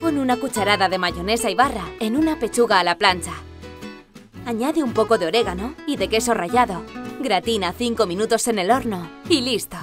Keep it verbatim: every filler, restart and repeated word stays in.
Pon una cucharada de mayonesa Ybarra en una pechuga a la plancha. Añade un poco de orégano y de queso rallado. Gratina cinco minutos en el horno y listo.